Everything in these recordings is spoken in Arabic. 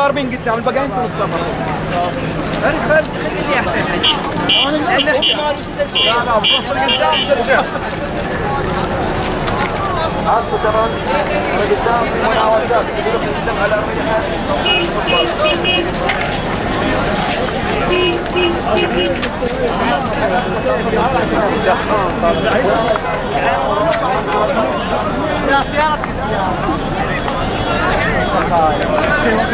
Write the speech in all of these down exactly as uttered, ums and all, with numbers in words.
متضاربين قدام البقايا انتم مستمرين. خلي خلي خليني احسن حاجه. انا احكي لا لا بوصل قدام ترجع. عارفوا ترى قدام في مناوشات يقولوا قدام على يا سيارتك Come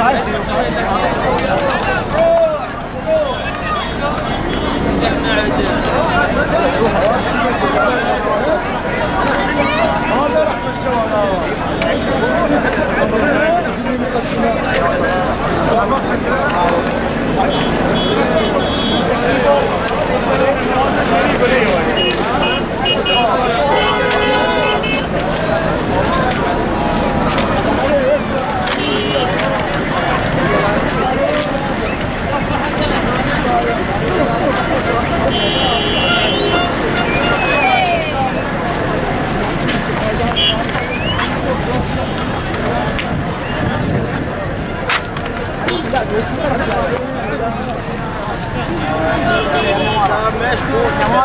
on!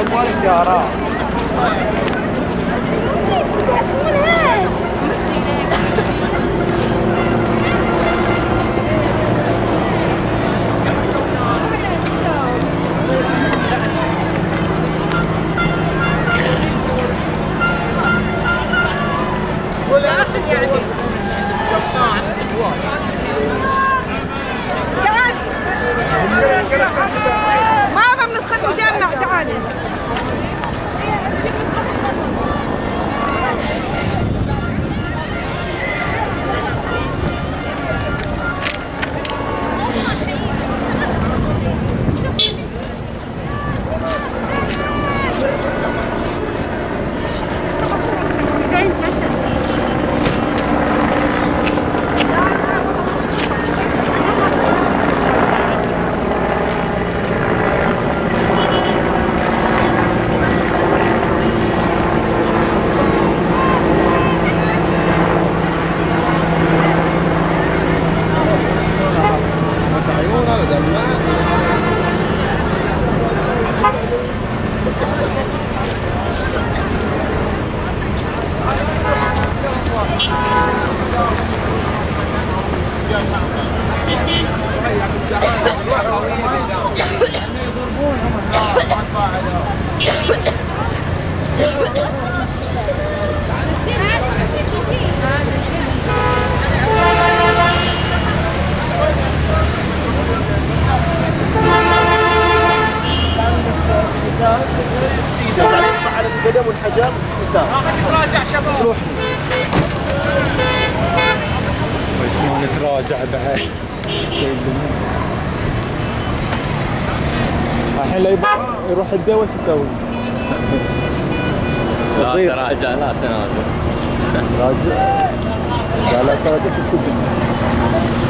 اقوال الزيارات. يروح الدواء شو تسوي؟ لا تراجع لا تنازل. راجع؟ لا لا تراجع في السجن.